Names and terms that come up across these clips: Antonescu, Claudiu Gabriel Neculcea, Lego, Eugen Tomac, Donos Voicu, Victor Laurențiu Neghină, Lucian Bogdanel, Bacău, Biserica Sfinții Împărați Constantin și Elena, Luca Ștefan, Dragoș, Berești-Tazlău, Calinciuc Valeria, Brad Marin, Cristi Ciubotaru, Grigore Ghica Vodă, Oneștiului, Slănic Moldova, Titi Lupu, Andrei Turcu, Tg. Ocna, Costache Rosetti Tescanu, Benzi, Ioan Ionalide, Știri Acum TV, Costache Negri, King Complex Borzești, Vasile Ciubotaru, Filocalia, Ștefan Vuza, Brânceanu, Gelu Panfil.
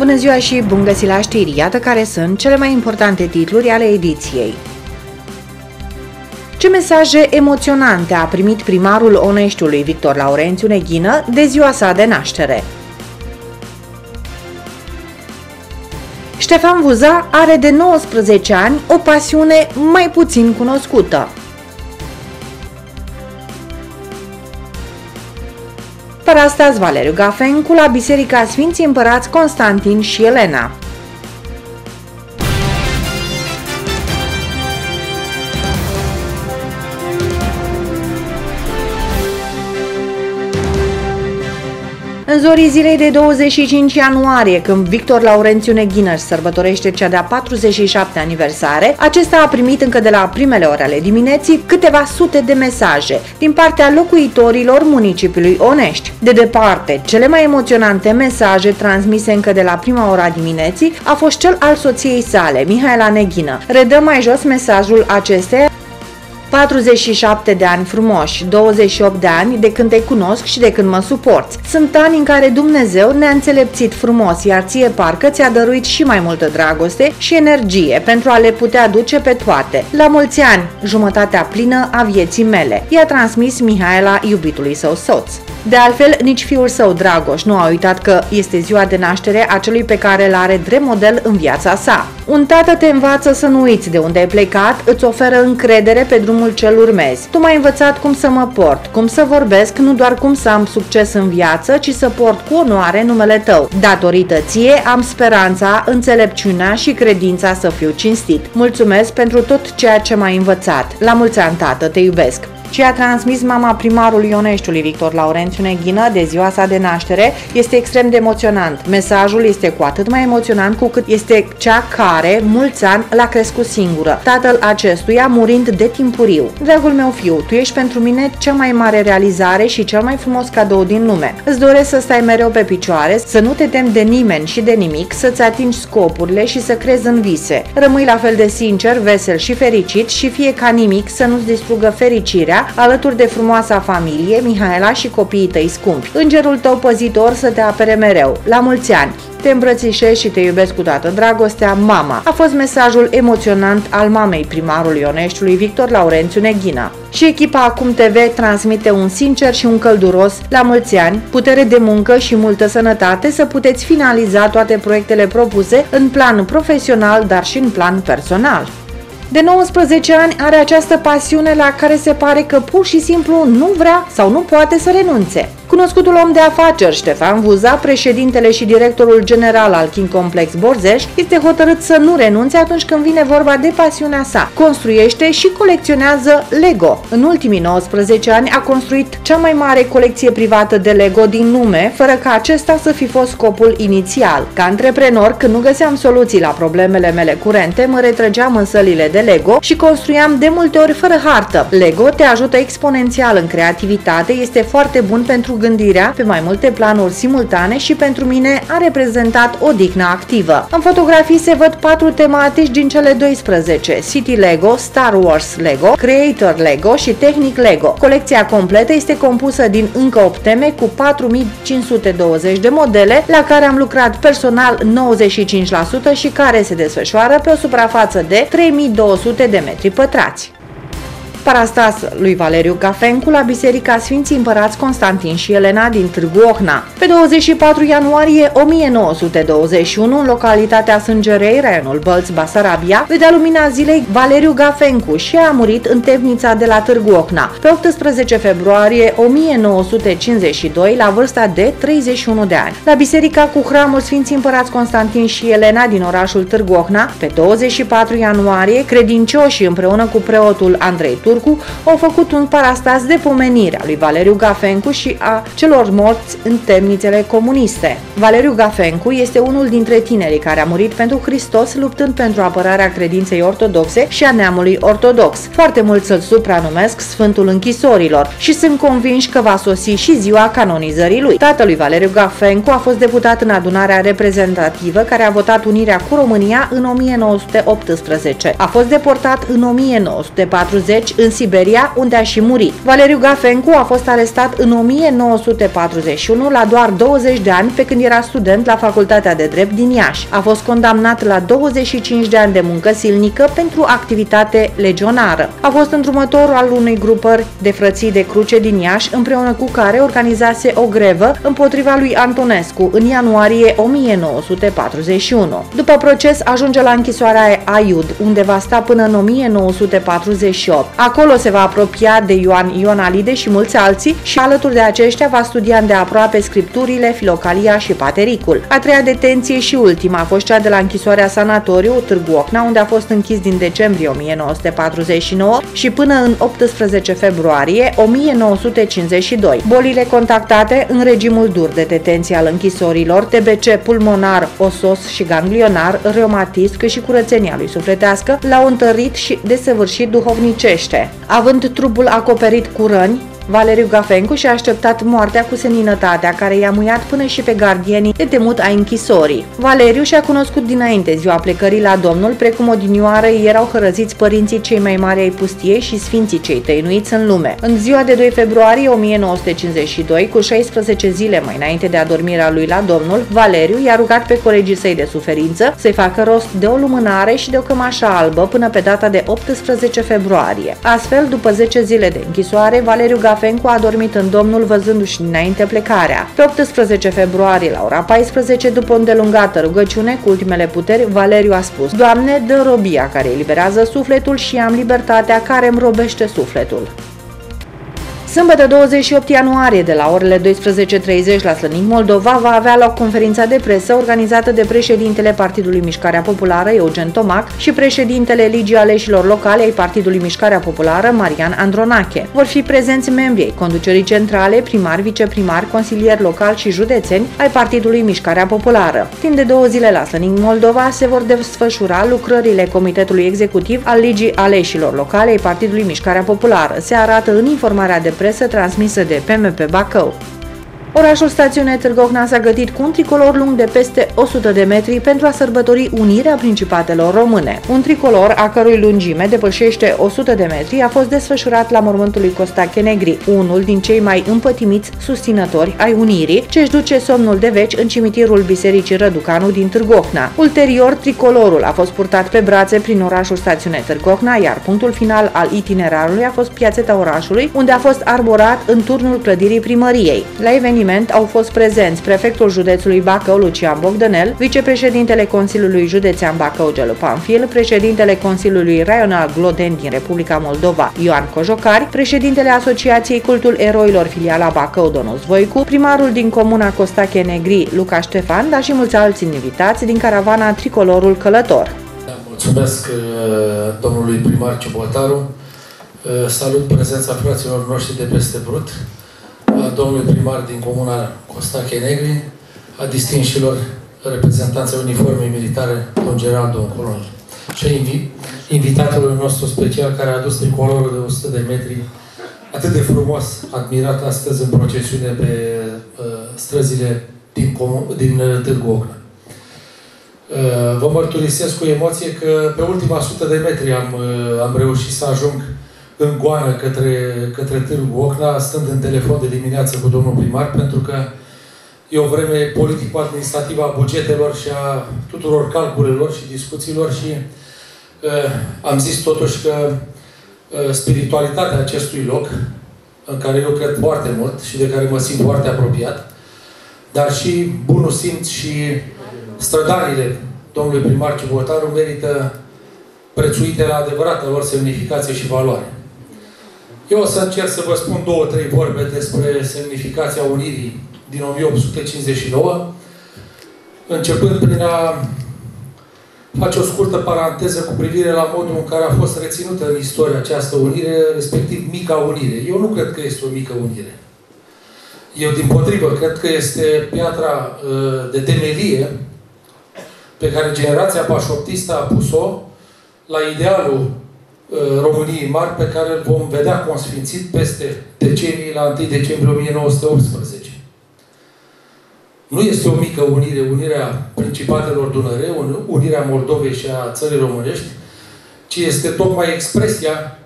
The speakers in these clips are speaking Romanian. Bună ziua și bun găsit la știri! Iată care sunt cele mai importante titluri ale ediției. Ce mesaje emoționante a primit primarul Oneștiului Victor Laurențiu Neghină de ziua sa de naștere? Ștefan Vuza are de 19 ani o pasiune mai puțin cunoscută. Parastas Valeriu Gafencu la Biserica Sfinții Împărați Constantin și Elena. În zorii zilei de 25 ianuarie, când Victor Laurențiu Neghină își sărbătorește cea de-a 47-a aniversare, acesta a primit încă de la primele ore ale dimineții câteva sute de mesaje din partea locuitorilor municipiului Onești. De departe, cele mai emoționante mesaje transmise încă de la prima ora dimineții a fost cel al soției sale, Mihaela Neghină. Redăm mai jos mesajul acesteia. 47 de ani frumoși, 28 de ani de când te cunosc și de când mă suporți. Sunt ani în care Dumnezeu ne-a înțelepțit frumos, iar ție parcă ți-a dăruit și mai multă dragoste și energie pentru a le putea duce pe toate. La mulți ani, jumătatea plină a vieții mele, i-a transmis Mihaela iubitului său soț. De altfel, nici fiul său Dragoș nu a uitat că este ziua de naștere a celui pe care l-are drept model în viața sa. Un tată te învață să nu uiți de unde ai plecat, îți oferă încredere pe drumul ce-l urmezi. Tu m-ai învățat cum să mă port, cum să vorbesc, nu doar cum să am succes în viață, ci să port cu onoare numele tău. Datorită ție am speranța, înțelepciunea și credința să fiu cinstit. Mulțumesc pentru tot ceea ce m-ai învățat. La mulți ani, tată, te iubesc! Ce a transmis mama primarului Oneștiului Victor Laurențiu Neghină de ziua sa de naștere este extrem de emoționant. Mesajul este cu atât mai emoționant cu cât este cea care, mulți ani, l-a crescut singură, tatăl acestuia murind de timpuriu. Dragul meu fiu, tu ești pentru mine cea mai mare realizare și cel mai frumos cadou din lume. Îți doresc să stai mereu pe picioare, să nu te temi de nimeni și de nimic, să-ți atingi scopurile și să crezi în vise. Rămâi la fel de sincer, vesel și fericit și fie ca nimic să nu-ți distrugă fericirea, alături de frumoasa familie, Mihaela și copiii tăi scumpi. Îngerul tău păzitor să te apere mereu. La mulți ani! Te îmbrățișez și te iubesc cu toată dragostea, mama! A fost mesajul emoționant al mamei primarului Oneștiului Victor Laurențiu Neghină. Și echipa Acum TV transmite un sincer și un călduros la mulți ani, putere de muncă și multă sănătate să puteți finaliza toate proiectele propuse în plan profesional, dar și în plan personal. De 19 ani are această pasiune la care se pare că pur și simplu nu vrea sau nu poate să renunțe. Cunoscutul om de afaceri Ștefan Vuza, președintele și directorul general al King Complex Borzești, este hotărât să nu renunțe atunci când vine vorba de pasiunea sa. Construiește și colecționează Lego. În ultimii 19 ani a construit cea mai mare colecție privată de Lego din lume, fără ca acesta să fi fost scopul inițial. Ca antreprenor, când nu găseam soluții la problemele mele curente, mă retrăgeam în sălile de Lego și construiam de multe ori fără hartă. Lego te ajută exponențial în creativitate, este foarte bun pentru gândirea pe mai multe planuri simultane și pentru mine a reprezentat o dignă activă. În fotografii se văd 4 tematici din cele 12, City Lego, Star Wars Lego, Creator Lego și Technic Lego. Colecția completă este compusă din încă 8 teme cu 4520 de modele, la care am lucrat personal 95% și care se desfășoară pe o suprafață de 3200 de metri pătrați. Parastas lui Valeriu Gafencu la Biserica Sfinții Împărați Constantin și Elena din Târgu Ocna. Pe 24 ianuarie 1921, în localitatea Sângerei, raionul Bălți, Basarabia, vedea lumina zilei Valeriu Gafencu și a murit în temnița de la Târgu Ocna, pe 18 februarie 1952, la vârsta de 31 de ani. La Biserica cu Hramul Sfinții Împărați Constantin și Elena din orașul Târgu Ocna, pe 24 ianuarie, credincioșii împreună cu preotul Andrei Turcu au făcut un parastas de pomenire a lui Valeriu Gafencu și a celor morți în temnițele comuniste. Valeriu Gafencu este unul dintre tinerii care a murit pentru Hristos, luptând pentru apărarea credinței ortodoxe și a neamului ortodox. Foarte mulți îl supranumesc Sfântul Închisorilor și sunt convinși că va sosi și ziua canonizării lui. Tatălui Valeriu Gafencu a fost deputat în adunarea reprezentativă care a votat unirea cu România în 1918. A fost deportat în 1940 în Siberia, unde a și murit. Valeriu Gafencu a fost arestat în 1941 la doar 20 de ani, pe când era student la Facultatea de Drept din Iași. A fost condamnat la 25 de ani de muncă silnică pentru activitate legionară. A fost îndrumător al unei grupări de frății de cruce din Iași, împreună cu care organizase o grevă împotriva lui Antonescu în ianuarie 1941. După proces ajunge la închisoarea Aiud, unde va sta până în 1948. Acolo se va apropia de Ioan Ionalide și mulți alții și alături de aceștia va studia îndeaproape scripturile, filocalia și patericul. A treia detenție și ultima a fost cea de la închisoarea Sanatoriu, Târgu Ocna, unde a fost închis din decembrie 1949 și până în 18 februarie 1952. Bolile contactate în regimul dur de detenție al închisorilor, TBC pulmonar, osos și ganglionar, reumatism, cât și curățenia lui sufletească, l-au întărit și desăvârșit duhovnicește. Având trupul acoperit cu răni, Valeriu Gafencu și-a așteptat moartea cu seninătatea, care i-a muiat până și pe gardienii de temut ai închisorii. Valeriu și-a cunoscut dinainte ziua plecării la Domnul, precum odinioară erau hărăziți părinții cei mai mari ai pustiei și sfinții cei tăinuiți în lume. În ziua de 2 februarie 1952, cu 16 zile mai înainte de adormirea lui la Domnul, Valeriu i-a rugat pe colegii săi de suferință să-i facă rost de o lumânare și de o cămașă albă până pe data de 18 februarie. Astfel, după 10 zile de închisoare, Valeriu Gafencu a dormit în Domnul văzându-și dinainte plecarea. Pe 18 februarie, la ora 14, după o îndelungată rugăciune cu ultimele puteri, Valeriu a spus: Doamne, dă robia care eliberează sufletul și am libertatea care îmi robește sufletul. Sâmbătă 28 ianuarie, de la orele 12:30 la Slănic Moldova, va avea loc conferința de presă organizată de președintele Partidului Mișcarea Populară, Eugen Tomac, și președintele Ligii Aleșilor Locale ai Partidului Mișcarea Populară, Marian Andronache. Vor fi prezenți membrii ai conducerii centrale, primari, viceprimari, consilieri locali și județeni ai Partidului Mișcarea Populară. Timp de 2 zile la Slănic Moldova se vor desfășura lucrările Comitetului Executiv al Ligii Aleșilor Locale ai Partidului Mișcarea Populară. Se arată în informarea de presă transmisă de PMP Bacău. Orașul stațiune Târgu Ocna s-a gătit cu un tricolor lung de peste 100 de metri pentru a sărbători unirea principatelor române. Un tricolor a cărui lungime depășește 100 de metri a fost desfășurat la mormântul lui Costache Negri, unul din cei mai împătimiți susținători ai unirii, ce își duce somnul de veci în cimitirul Bisericii Răducanu din Târgu Ocna. Ulterior, tricolorul a fost purtat pe brațe prin orașul stațiune Târgu Ocna, iar punctul final al itinerarului a fost piațeta orașului, unde a fost arborat în turnul clădirii primăriei. La au fost prezenți prefectul județului Bacău, Lucian Bogdanel, vicepreședintele Consiliului Județean Bacău, Gelu Panfil, președintele Consiliului Raional Gloden din Republica Moldova, Ioan Cojocari, președintele Asociației Cultul Eroilor filiala Bacău, Donos Voicu, primarul din comuna Costache Negri, Luca Ștefan, dar și mulți alți invitați din caravana Tricolorul Călător. Mulțumesc domnului primar Ciubotaru, salut prezența fraților noștri de peste Brut, a domnului primar din comuna Costache Negri, a distinșilor reprezentanței uniformei militare, domn general, domn colonel, și invitatul nostru special care a adus tricolorul de 100 de metri, atât de frumos admirat astăzi în procesiune pe străzile din Târgu Ocna. Vă mărturisesc cu emoție că pe ultima 100 de metri am reușit să ajung în goană către Târgu Ocna, stând în telefon de dimineață cu domnul primar, pentru că e o vreme politico-administrativă a bugetelor și a tuturor calculelor și discuțiilor și am zis totuși că spiritualitatea acestui loc, în care eu cred foarte mult și de care mă simt foarte apropiat, dar și bunul simț și strădanile domnului primar Ciubotaru merită prețuite la adevărata lor semnificație și valoare. Eu o să încerc să vă spun 2-3 vorbe despre semnificația unirii din 1859, începând prin a face o scurtă paranteză cu privire la modul în care a fost reținută în istoria această unire, respectiv mica unire. Eu nu cred că este o mică unire. Eu, dimpotrivă, cred că este piatra de temelie pe care generația pașoptistă a pus-o la idealul României mari pe care îl vom vedea consfințit peste decenii la 1 decembrie 1918. Nu este o mică unire, unirea Principatelor Dunăre, unirea Moldovei și a țării românești, ci este tocmai expresia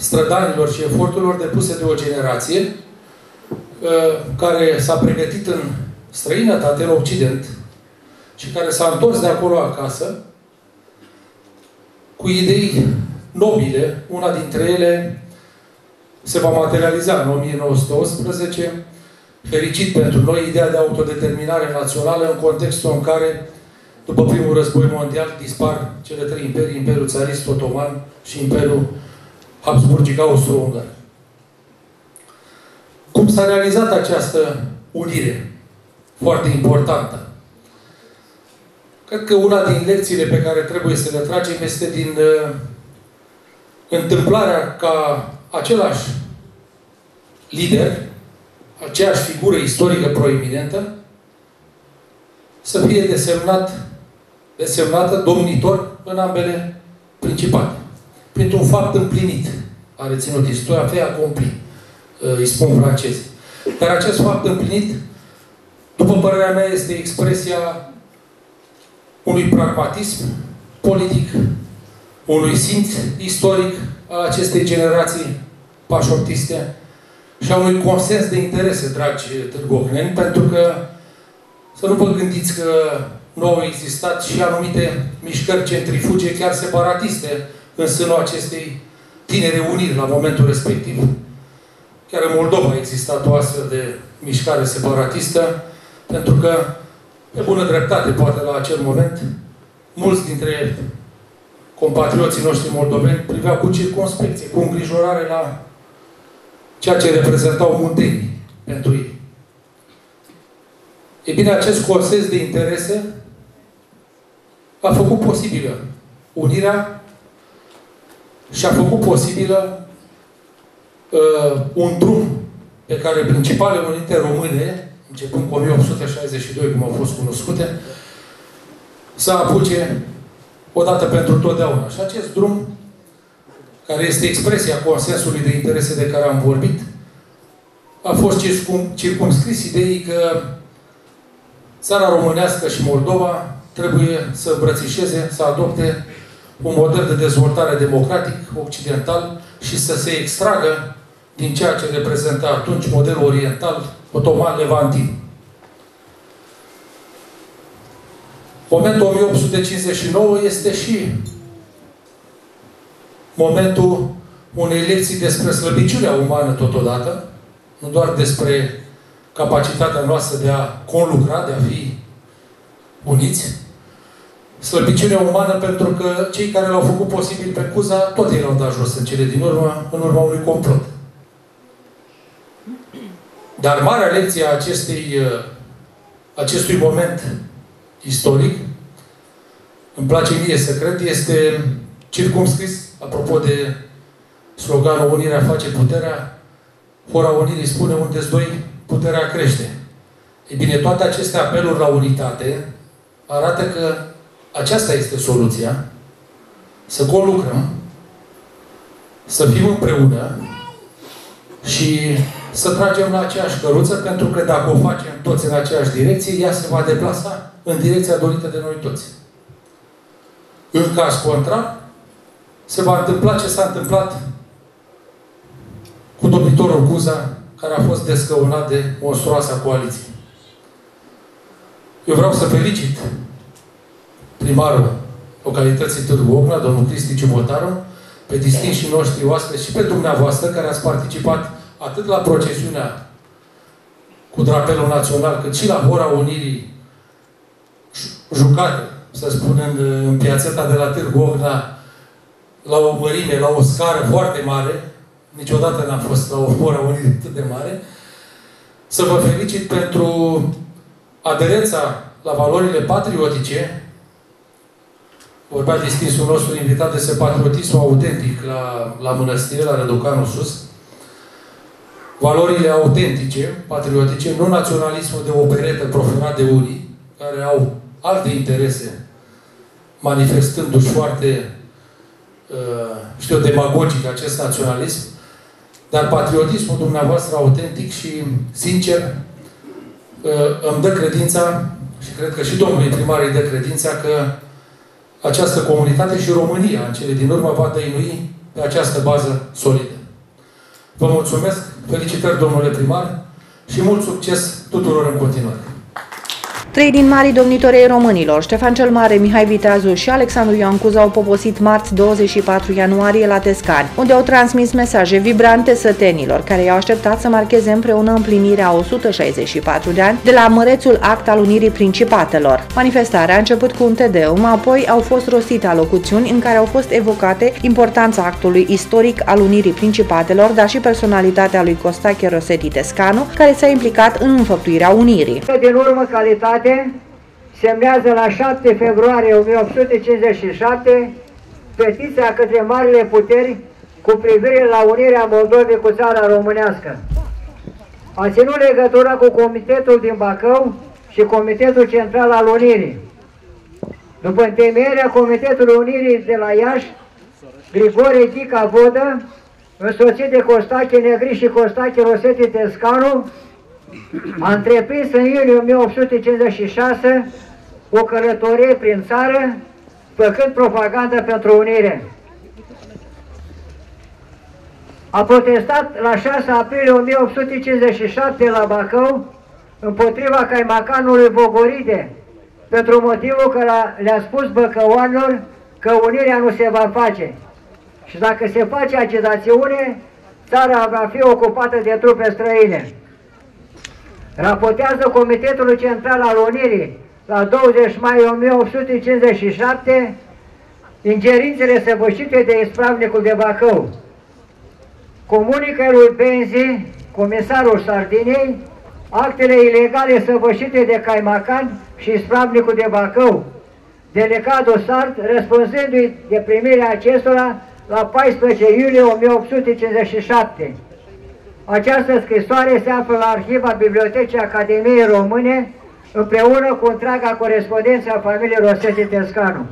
strădanilor și eforturilor depuse de o generație care s-a pregătit în străinătate, în Occident, și care s-a întors de acolo acasă cu idei nobile. Una dintre ele se va materializa în 1918, fericit pentru noi, ideea de autodeterminare națională în contextul în care, după primul război mondial, dispar cele trei imperii, Imperiul Țarist Otoman și Imperiul Habsburgic Austro-Ungar. Cum s-a realizat această unire foarte importantă? Cred că una din lecțiile pe care trebuie să le tragem este din întâmplarea ca același lider, aceeași figură istorică proeminentă, să fie desemnată domnitor în ambele principate. Printr-un fapt împlinit a reținut istoria, fea accompli, îi spun francezi. Dar acest fapt împlinit, după părerea mea, este expresia unui pragmatism politic, unui simț istoric al acestei generații pașortiste și a unui consens de interese, dragi Târgu Ocneni, pentru că să nu vă gândiți că nu au existat și anumite mișcări centrifuge, chiar separatiste, în sânul acestei tinere uniri la momentul respectiv. Chiar în Moldova a existat o astfel de mișcare separatistă, pentru că, pe bună dreptate, poate la acel moment, mulți dintre compatrioții noștri moldoveni priveau cu circumspecție, cu îngrijorare la ceea ce reprezentau muntenii pentru ei. E bine, acest consens de interese a făcut posibilă unirea și a făcut posibilă un drum pe care principalele unite române, începând cu 1862, cum au fost cunoscute, să apuce odată pentru totdeauna. Și acest drum, care este expresia consensului de interese de care am vorbit, a fost circumscris ideii că țara românească și Moldova trebuie să îmbrățișeze, să adopte un model de dezvoltare democratic, occidental, și să se extragă din ceea ce reprezenta atunci modelul oriental, otoman-levantin. Momentul 1859 este și momentul unei lecții despre slăbiciunea umană totodată, nu doar despre capacitatea noastră de a conlucra, de a fi uniți, slăbiciunea umană, pentru că cei care l-au făcut posibil pe Cuza, tot ei l-au dat jos în cele din urmă, în urma unui complot. Dar marea lecție a acestui moment istoric, îmi place mie să cred, este circumscris, apropo de sloganul "Unirea face puterea", Hora Unirii spune "Unde sunt doi, puterea crește". Ei bine, toate aceste apeluri la unitate arată că aceasta este soluția, să conlucrăm, să fim împreună și să tragem la aceeași căruță, pentru că dacă o facem toți în aceeași direcție, ea se va deplasa în direcția dorită de noi toți. În caz contrar, se va întâmpla ce s-a întâmplat cu domnitorul Cuza, care a fost descăunat de monstruoasa coaliție. Eu vreau să felicit primarul localității Târgu Ocna, domnul Cristi Ciubotaru, pe distinșii noștri oaspeți și pe dumneavoastră, care ați participat atât la procesiunea cu drapelul național, cât și la Hora Unirii jucată, să spunem, în piațeta de la Târgu Ocna, la o mărime, la o scară foarte mare. Niciodată n-am fost la o Hora Unirii atât de mare. Să vă felicit pentru aderența la valorile patriotice. Vorbea distinsul nostru invitat despre patriotismul autentic la mănăstire, la Răducanul Sus. Valorile autentice, patriotice, nu naționalismul de operetă profanat de unii, care au alte interese, manifestându-și foarte, știu, demagogic acest naționalism, dar patriotismul dumneavoastră autentic și sincer îmi dă credința, și cred că și domnului primar îi dă credința, că această comunitate și România, în cele din urmă, va dăinui pe această bază solidă. Vă mulțumesc, felicitări domnule primar și mult succes tuturor în continuare. Trei din marii domnitori ai românilor, Ștefan cel Mare, Mihai Viteazu și Alexandru Ioan Cuza, au poposit marți 24 ianuarie la Tescani, unde au transmis mesaje vibrante sătenilor, care i-au așteptat să marcheze împreună împlinirea 164 de ani de la mărețul act al Unirii Principatelor. Manifestarea a început cu un tedeum, apoi au fost rostite alocuțiuni în care au fost evocate importanța actului istoric al Unirii Principatelor, dar și personalitatea lui Costache Rosetti Tescanu, care s-a implicat în înfăptuirea Unirii. Din urmă, calitatea semnează la 7 februarie 1857 petiția către marile puteri cu privire la unirea Moldovei cu țara românească. A ținut legătura cu Comitetul din Bacău și Comitetul Central al Unirii. După întemeierea Comitetului Unirii de la Iași, Grigore Ghica Vodă, însoțit de Costache Negri și Costache Rosetti Tescanu, a întreprins în iunie 1856 o călătorie prin țară, făcând propagandă pentru unire. A protestat la 6 aprilie 1857 la Bacău împotriva caimacanului Bogoride, pentru motivul că le-a spus băcăoanilor că unirea nu se va face și dacă se face agitațiune, țara va fi ocupată de trupe străine. Raportează Comitetul Central al Unirii la 20 mai 1857 ingerințele săvârșite de ispravnicul de Bacău. Comunică lui Benzi, comisarul Sardiniei, actele ilegale săvârșite de caimacan și ispravnicul de Bacău, delegatul Sard, răspunzându-i de primirea acestora la 14 iulie 1857. Această scrisoare se află la Arhiva Bibliotecii Academiei Române, împreună cu întreaga corespondență a familiei Rosetti Tescanu.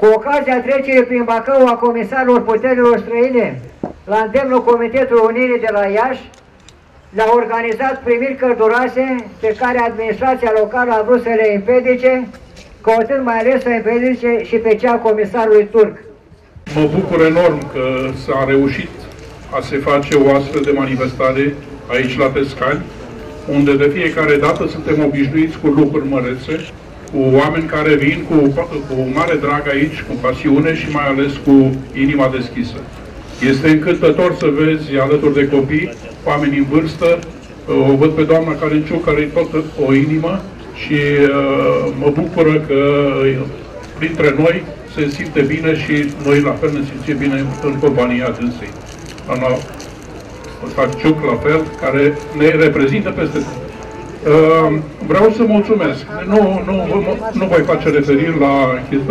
Cu ocazia trecerii prin Bacău a comisarilor puterilor străine, la îndemnul Comitetului Unirii de la Iași, le-a organizat primiri călduroase pe care administrația locală a vrut să le împiedice, căutând mai ales să împiedice și pe cea comisarului turc. Mă bucur enorm că s-a reușit a se face o astfel de manifestare aici la Tescani, unde de fiecare dată suntem obișnuiți cu lucruri mărețe, cu oameni care vin cu mare drag aici, cu pasiune și mai ales cu inima deschisă. Este încântător să vezi alături de copii, oameni în vârstă. O văd pe doamna Calinciuc, care e tot o inimă și mă bucură că printre noi se simte bine și noi la fel ne simțim bine în compania dânsei. Doamna Cociuc, la fel, care ne reprezintă peste tot. Vreau să mulțumesc. Nu voi face referire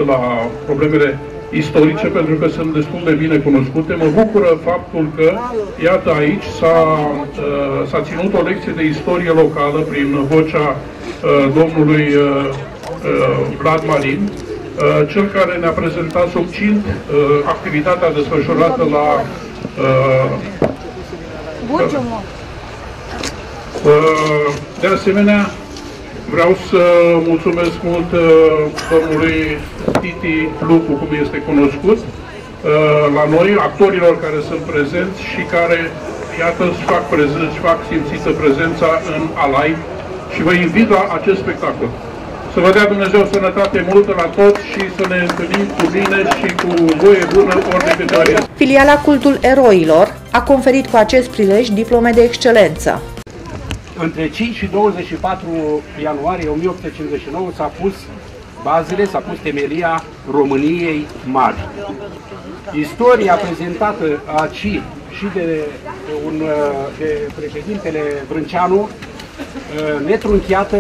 la problemele istorice, pentru că sunt destul de bine cunoscute. Mă bucură faptul că, iată, aici s-a ținut o lecție de istorie locală prin vocea domnului Brad Marin, cel care ne-a prezentat succint activitatea desfășurată la de asemenea, vreau să mulțumesc mult domnului Titi Lupu, cum este cunoscut, la noi, actorilor care sunt prezenți și care, iată, își fac simțită prezența în Alai și vă invit la acest spectacol. Să vă dea Dumnezeu sănătate multă la toți și să ne întâlnim cu bine și cu voie bună ori de câte. Filiala Cultul Eroilor a conferit cu acest prilej diplome de excelență. Între 5 și 24 ianuarie 1859 s-a pus bazele, s-a pus temelia României mari. Istoria prezentată aici și de președintele Brânceanu, netrunchiată,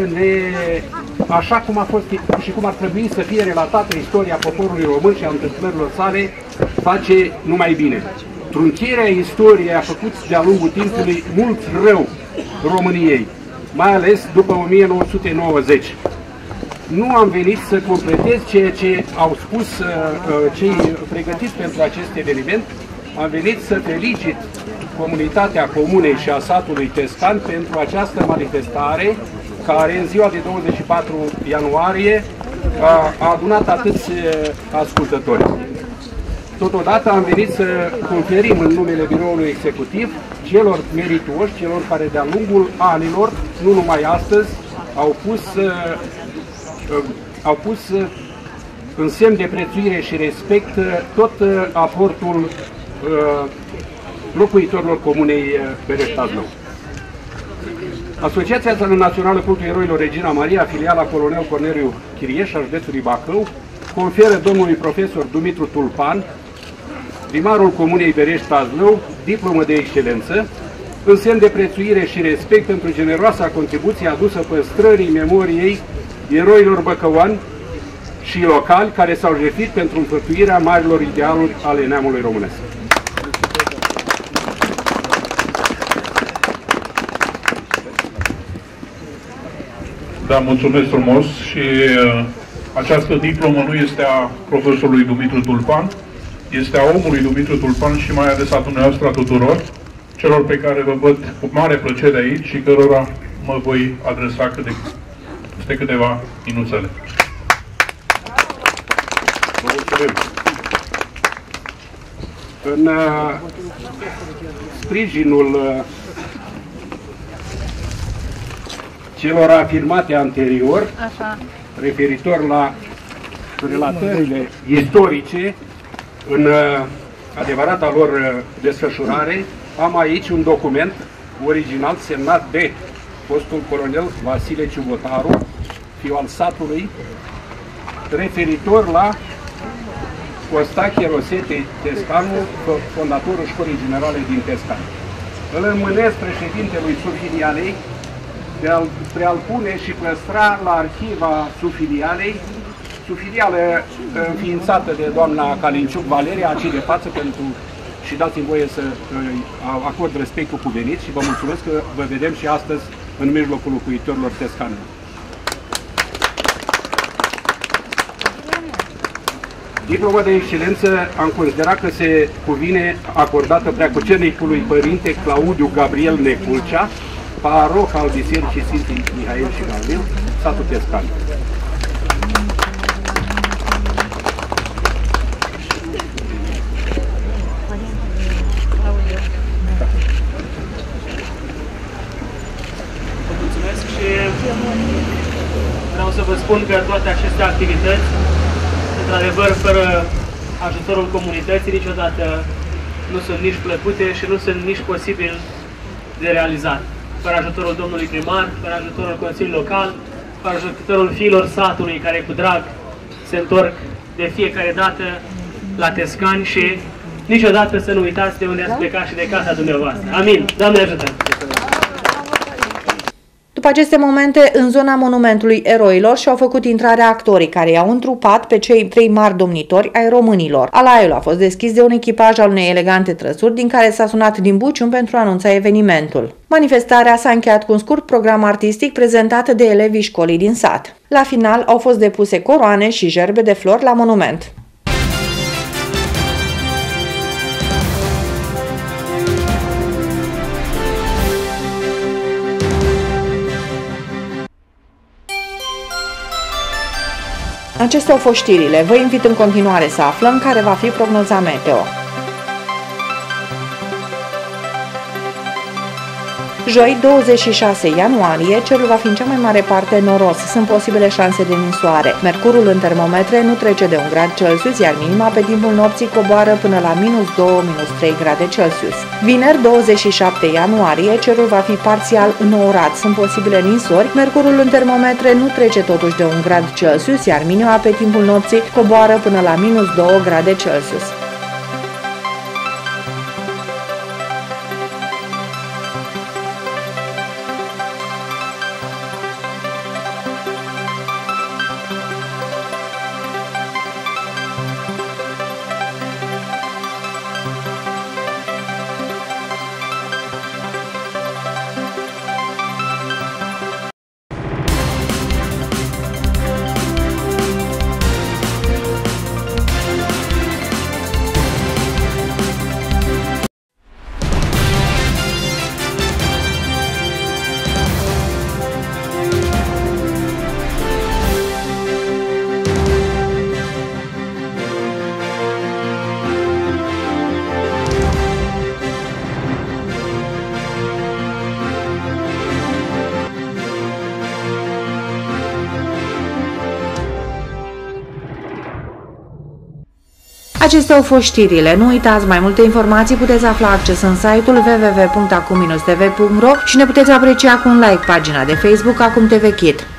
așa cum a fost și cum ar trebui să fie relatată istoria poporului român și a întâmplărilor sale, face numai bine. Trunchirea istoriei a făcut de-a lungul timpului mult rău României, mai ales după 1990. Nu am venit să completez ceea ce au spus cei pregătiți pentru acest eveniment, am venit să felicit comunitatea comunei și a satului Tescani pentru această manifestare care în ziua de 24 ianuarie a adunat atâți ascultători. Totodată am venit să conferim în numele biroului executiv celor meritoși, celor care de-a lungul anilor, nu numai astăzi, au pus în semn de prețuire și respect tot aportul locuitorilor comunei Berestadlău. Asociația Națională Cultul Eroilor Regina Maria, filiala Colonel Corneliu Chirieș, a județului Bacău, conferă domnului profesor Dumitru Tulpan, primarul comunei Berești-Tazlău, diplomă de excelență, în semn de prețuire și respect pentru generoasa contribuție adusă păstrării memoriei eroilor băcăuani și locali care s-au jertfit pentru înfăptuirea marilor idealuri ale neamului românesc. Da, mulțumesc frumos și această diplomă nu este a profesorului Dumitru Tulpan, este a omului Dumitru Tulpan și mai ales a dumneavoastră, a tuturor celor pe care vă văd cu mare plăcere aici și cărora mă voi adresa peste câteva minuțele. Vă mulțumim! În sprijinul celor afirmate anterior, referitor la relatările istorice, în adevărata lor desfășurare, am aici un document original semnat de fostul colonel Vasile Ciubotaru, fiu al satului, referitor la Costache Rosetti Tescanu, fondatorul Școlii Generale din Tescanu. Îl înmânesc președintelui subfilialei de a-l pune și păstra la arhiva subfilialei, subfilială înființată de doamna Calinciuc Valeria, aici de față, pentru și dați-mi voie să acord respectul cuvenit și vă mulțumesc că vă vedem și astăzi în mijlocul locuitorilor tescani. Diploma de excelență am considerat că se cuvine acordată preacucernicului părinte Claudiu Gabriel Neculcea, paroh al Bisericii Sfinții Mihaela și Gavril, satul Tescanu. Vă mulțumesc și vreau să vă spun că toate aceste activități, într-adevăr, fără ajutorul comunității, niciodată nu sunt nici plăcute și nu sunt nici posibil de realizat. Fără ajutorul domnului primar, fără ajutorul Consiliului Local, fără ajutorul fiilor satului care cu drag se întorc de fiecare dată la Tescani și niciodată să nu uitați de unde ați plecat și de casa dumneavoastră. Amin! Doamne ajută! După aceste momente, în zona Monumentului Eroilor și-au făcut intrarea actorii care i-au întrupat pe cei trei mari domnitori ai românilor. Alaiul a fost deschis de un echipaj al unei elegante trăsuri din care s-a sunat din bucium pentru a anunța evenimentul. Manifestarea s-a încheiat cu un scurt program artistic prezentat de elevii școlii din sat. La final au fost depuse coroane și gerbe de flori la monument. Acestea au fost știrile. Vă invit în continuare să aflăm care va fi prognoza meteo. Joi, 26 ianuarie, cerul va fi în cea mai mare parte noros. Sunt posibile șanse de ninsoare. Mercurul în termometre nu trece de 1 grad Celsius, iar minima pe timpul nopții coboară până la -2, -3 grade Celsius. Vineri, 27 ianuarie, cerul va fi parțial înnourat. Sunt posibile ninsori. Mercurul în termometre nu trece totuși de 1 grad Celsius, iar minima pe timpul nopții coboară până la -2 grade Celsius. Acestea au fost știrile. Nu uitați, mai multe informații puteți afla accesând site-ul www.acum-tv.ro și ne puteți aprecia cu un like pagina de Facebook Acum TV Kid.